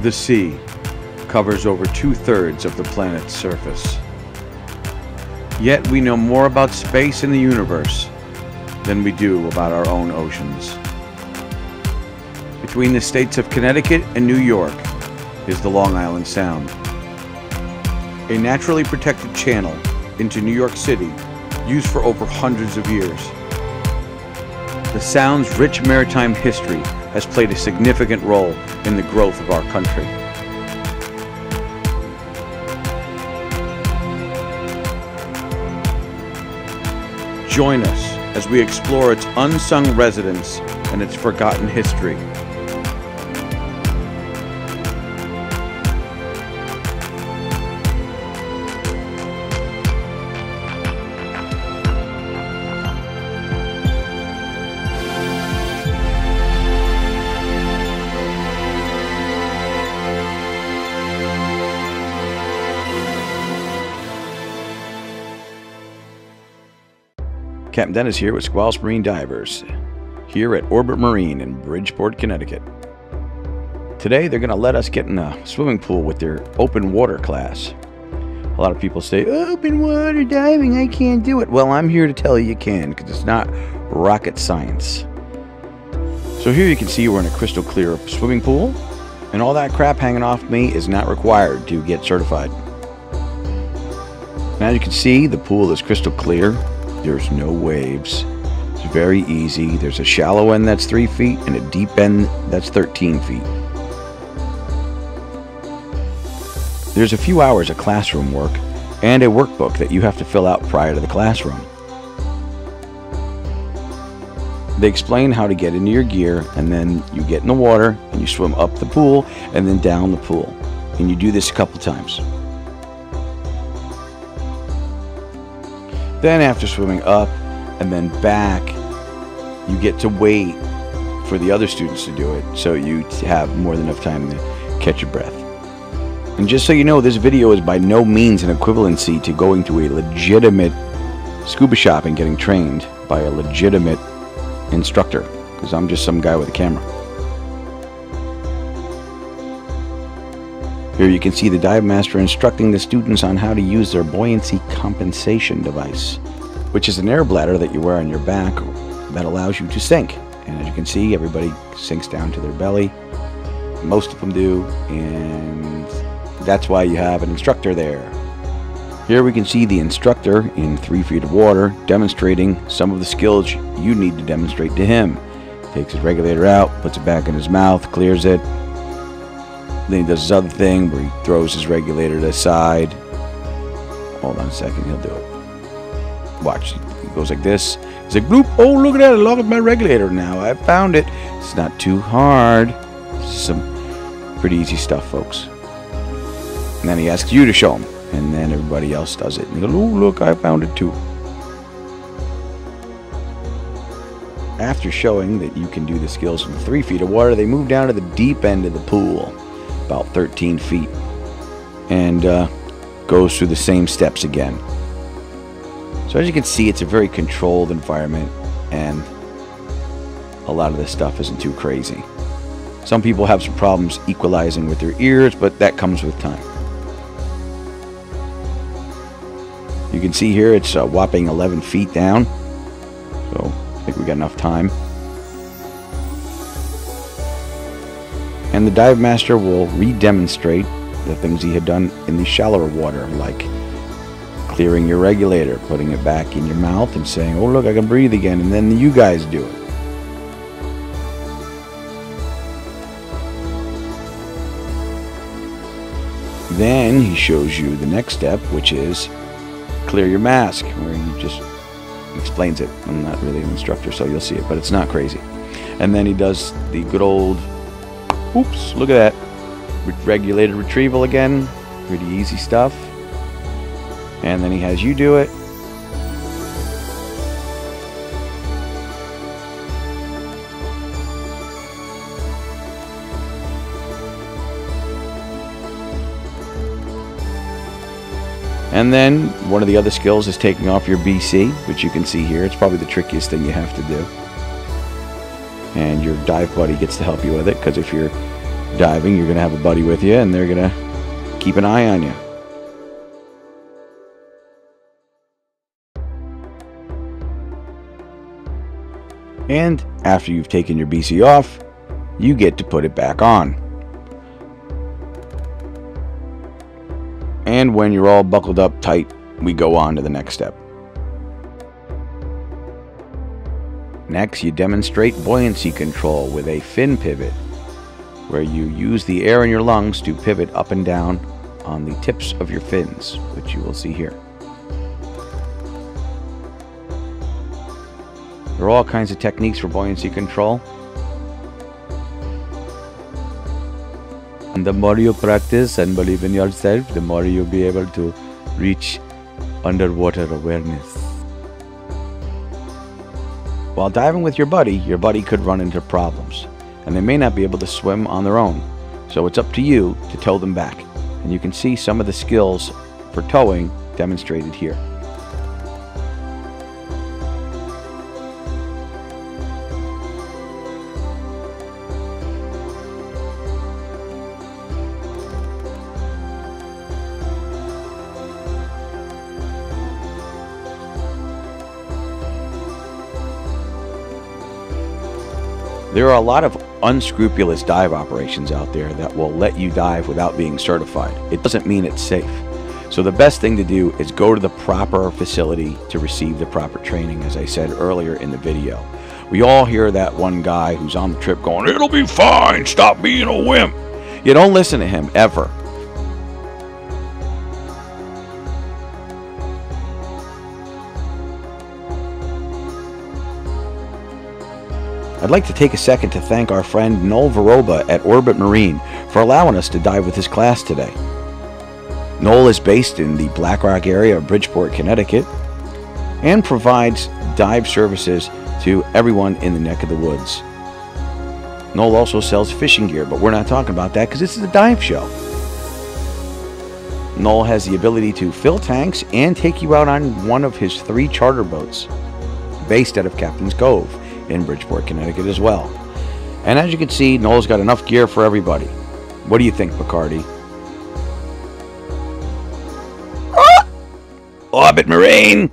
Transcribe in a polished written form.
The sea covers over 2/3 of the planet's surface. Yet we know more about space and the universe than we do about our own oceans. Between the states of Connecticut and New York is the Long Island Sound, a naturally protected channel into New York City used for over hundreds of years. The Sound's rich maritime history has played a significant role in the growth of our country. Join us as we explore its unsung residents and its forgotten history. Captain Dennis here with Squalus Marine Divers, here at Orbit Marine in Bridgeport, Connecticut. Today they're going to let us get in a swimming pool with their open water class. A lot of people say, open water diving, I can't do it. Well, I'm here to tell you you can, because it's not rocket science. So here you can see we're in a crystal clear swimming pool, and all that crap hanging off me is not required to get certified. Now you can see the pool is crystal clear. There's no waves. It's very easy. There's a shallow end that's 3 feet and a deep end that's 13 feet. There's a few hours of classroom work and a workbook that you have to fill out prior to the classroom. They explain how to get into your gear, and then you get in the water and you swim up the pool and then down the pool. And you do this a couple times. Then after swimming up and then back, you get to wait for the other students to do it, so you have more than enough time to catch your breath. And just so you know, this video is by no means an equivalency to going to a legitimate scuba shop and getting trained by a legitimate instructor, because I'm just some guy with a camera. Here you can see the dive master instructing the students on how to use their buoyancy compensation device, which is an air bladder that you wear on your back that allows you to sink. And as you can see, everybody sinks down to their belly. Most of them do, and that's why you have an instructor there. Here we can see the instructor in 3 feet of water demonstrating some of the skills you need to demonstrate to him. Takes his regulator out, puts it back in his mouth, clears it. Then he does this other thing where he throws his regulator to the side. Hold on a second, he'll do it. Watch, he goes like this. He's like, bloop, oh, look at that, I lost my regulator now. I found it. It's not too hard. This is some pretty easy stuff, folks. And then he asks you to show him. And then everybody else does it. And he goes, oh, look, I found it too. After showing that you can do the skills from 3 feet of water, they move down to the deep end of the pool, about 13 feet, and goes through the same steps again. So as you can see, it's a very controlled environment, and a lot of this stuff isn't too crazy. Some people have some problems equalizing with their ears, but that comes with time. You can see here it's a whopping 11 feet down, so I think we got enough time. And the dive master will re-demonstrate the things he had done in the shallower water, like clearing your regulator, putting it back in your mouth and saying, oh look, I can breathe again, and then you guys do it. Then he shows you the next step, which is clear your mask, where he just explains it. I'm not really an instructor, so you'll see it, but it's not crazy. And then he does the good old oops, look at that. Regulated retrieval again. Pretty easy stuff. And then he has you do it. And then one of the other skills is taking off your BC, which you can see here. It's probably the trickiest thing you have to do. And your dive buddy gets to help you with it, because if you're diving, you're going to have a buddy with you, and they're going to keep an eye on you. And after you've taken your BC off, you get to put it back on. And when you're all buckled up tight, we go on to the next step. Next, you demonstrate buoyancy control with a fin pivot, where you use the air in your lungs to pivot up and down on the tips of your fins, which you will see here. There are all kinds of techniques for buoyancy control. And the more you practice and believe in yourself, the more you'll be able to reach underwater awareness. While diving with your buddy could run into problems, and they may not be able to swim on their own. So it's up to you to tow them back. And you can see some of the skills for towing demonstrated here. There are a lot of unscrupulous dive operations out there that will let you dive without being certified. It doesn't mean it's safe. So the best thing to do is go to the proper facility to receive the proper training, as I said earlier in the video. We all hear that one guy who's on the trip going, "It'll be fine, stop being a wimp." You don't listen to him, ever. I'd like to take a second to thank our friend Noel Varoba at Orbit Marine for allowing us to dive with his class today. Noel is based in the Black Rock area of Bridgeport, Connecticut, and provides dive services to everyone in the neck of the woods. Noel also sells fishing gear, but we're not talking about that because this is a dive show. Noel has the ability to fill tanks and take you out on one of his 3 charter boats based out of Captain's Cove in Bridgeport, Connecticut as well. And as you can see, Noel's got enough gear for everybody. What do you think, Picardy? Orbit Marine!